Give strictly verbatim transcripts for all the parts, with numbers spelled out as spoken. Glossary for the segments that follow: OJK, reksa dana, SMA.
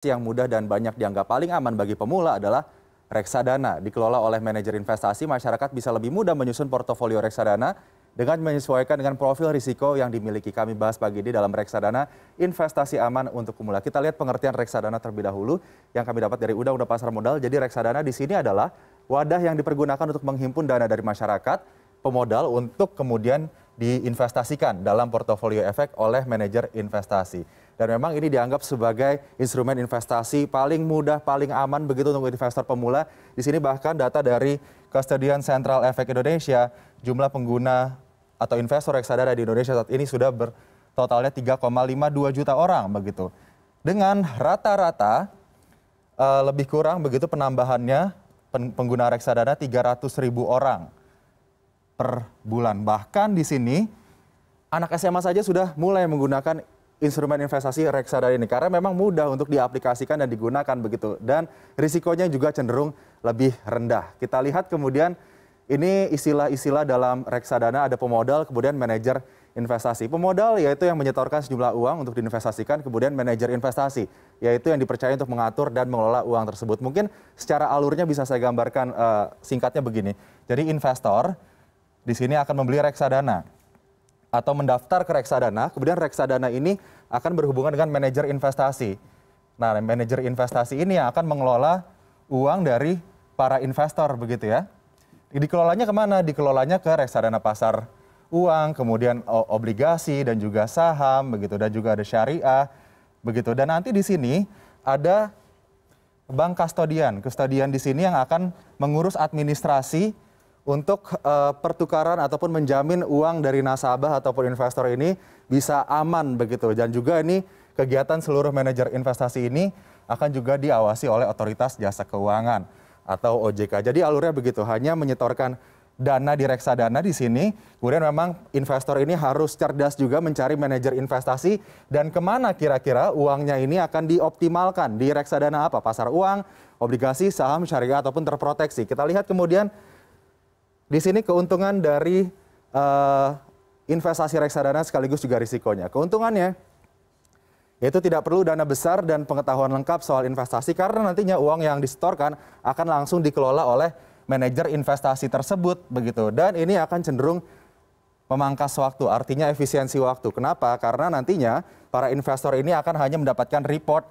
Yang mudah dan banyak dianggap paling aman bagi pemula adalah reksadana. Dikelola oleh manajer investasi, masyarakat bisa lebih mudah menyusun portofolio reksadana dengan menyesuaikan dengan profil risiko yang dimiliki. Kami bahas pagi ini dalam reksadana investasi aman untuk pemula. Kita lihat pengertian reksadana terlebih dahulu yang kami dapat dari Undang-Undang Pasar Modal. Jadi reksadana di sini adalah wadah yang dipergunakan untuk menghimpun dana dari masyarakat, pemodal, untuk kemudian diinvestasikan dalam portofolio efek oleh manajer investasi. Dan memang ini dianggap sebagai instrumen investasi paling mudah, paling aman begitu untuk investor pemula. Di sini bahkan data dari Custodian Central Efek Indonesia, jumlah pengguna atau investor reksadana di Indonesia saat ini sudah bertotalnya tiga koma lima dua juta orang begitu. Dengan rata-rata uh, lebih kurang begitu penambahannya pen pengguna reksadana tiga ratus ribu orang per bulan. Bahkan di sini anak S M A saja sudah mulai menggunakan instrumen investasi reksadana ini karena memang mudah untuk diaplikasikan dan digunakan begitu, dan risikonya juga cenderung lebih rendah. Kita lihat kemudian ini istilah-istilah dalam reksadana, ada pemodal, kemudian manajer investasi. Pemodal yaitu yang menyetorkan sejumlah uang untuk diinvestasikan, kemudian manajer investasi yaitu yang dipercaya untuk mengatur dan mengelola uang tersebut. Mungkin secara alurnya bisa saya gambarkan uh, singkatnya begini. Jadi investor di sini akan membeli reksadana atau mendaftar ke reksadana, kemudian reksadana ini akan berhubungan dengan manajer investasi. Nah, manajer investasi ini yang akan mengelola uang dari para investor begitu ya. Dikelolanya kemana? Dikelolanya ke reksadana pasar uang, kemudian obligasi dan juga saham begitu, dan juga ada syariah begitu. Dan nanti di sini ada bank kastodian. Kastodian di sini yang akan mengurus administrasi untuk uh, pertukaran ataupun menjamin uang dari nasabah ataupun investor ini bisa aman begitu. Dan juga ini kegiatan seluruh manajer investasi ini akan juga diawasi oleh Otoritas Jasa Keuangan atau O J K. Jadi alurnya begitu, hanya menyetorkan dana di reksadana di sini. Kemudian memang investor ini harus cerdas juga mencari manajer investasi dan kemana kira-kira uangnya ini akan dioptimalkan. Di reksadana apa? Pasar uang, obligasi, saham, syariah, ataupun terproteksi. Kita lihat kemudian di sini keuntungan dari uh, investasi reksadana sekaligus juga risikonya. Keuntungannya yaitu tidak perlu dana besar dan pengetahuan lengkap soal investasi karena nantinya uang yang disetorkan akan langsung dikelola oleh manajer investasi tersebut begitu. Dan ini akan cenderung memangkas waktu, artinya efisiensi waktu. Kenapa? Karena nantinya para investor ini akan hanya mendapatkan report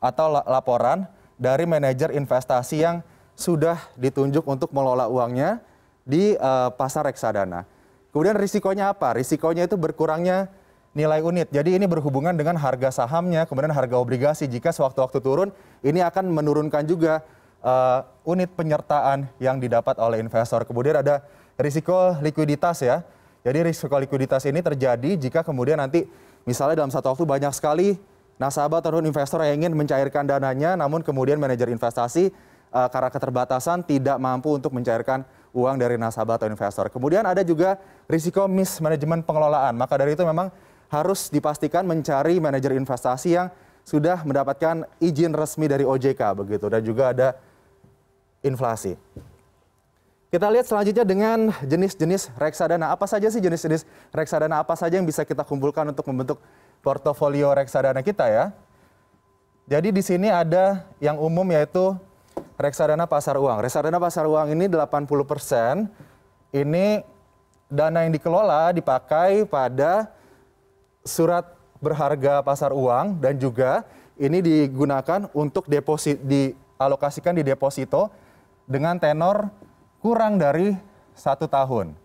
atau laporan dari manajer investasi yang sudah ditunjuk untuk mengelola uangnya di uh, pasar reksadana. Kemudian risikonya apa? Risikonya itu berkurangnya nilai unit. Jadi ini berhubungan dengan harga sahamnya, kemudian harga obligasi. Jika sewaktu-waktu turun, ini akan menurunkan juga uh, unit penyertaan yang didapat oleh investor. Kemudian ada risiko likuiditas ya. Jadi risiko likuiditas ini terjadi jika kemudian nanti misalnya dalam satu waktu banyak sekali nasabah atau investor yang ingin mencairkan dananya, namun kemudian manajer investasi uh, karena keterbatasan tidak mampu untuk mencairkan uang dari nasabah atau investor. Kemudian ada juga risiko mismanajemen pengelolaan. Maka dari itu memang harus dipastikan mencari manajer investasi yang sudah mendapatkan izin resmi dari O J K begitu. Dan juga ada inflasi. Kita lihat selanjutnya dengan jenis-jenis reksadana. Apa saja sih jenis-jenis reksadana? Apa saja yang bisa kita kumpulkan untuk membentuk portofolio reksadana kita ya? Jadi di sini ada yang umum yaitu reksadana pasar uang. Reksadana pasar uang ini delapan puluh persen ini dana yang dikelola dipakai pada surat berharga pasar uang dan juga ini digunakan untuk deposit, dialokasikan di deposito dengan tenor kurang dari satu tahun.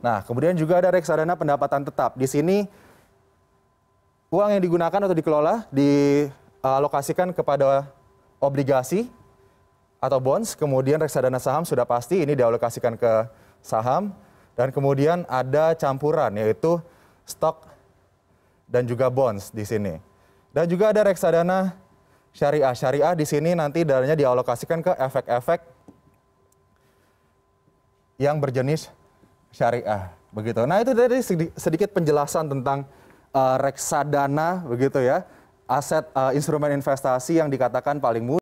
Nah, kemudian juga ada reksadana pendapatan tetap. Di sini uang yang digunakan atau dikelola dialokasikan kepada obligasi atau bonds, kemudian reksadana saham sudah pasti ini dialokasikan ke saham, dan kemudian ada campuran yaitu stok dan juga bonds di sini. Dan juga ada reksadana syariah. Syariah di sini nanti dananya dialokasikan ke efek-efek yang berjenis syariah begitu. Nah, itu tadi sedikit penjelasan tentang uh, reksadana begitu ya. Aset uh, instrumen investasi yang dikatakan paling mudah.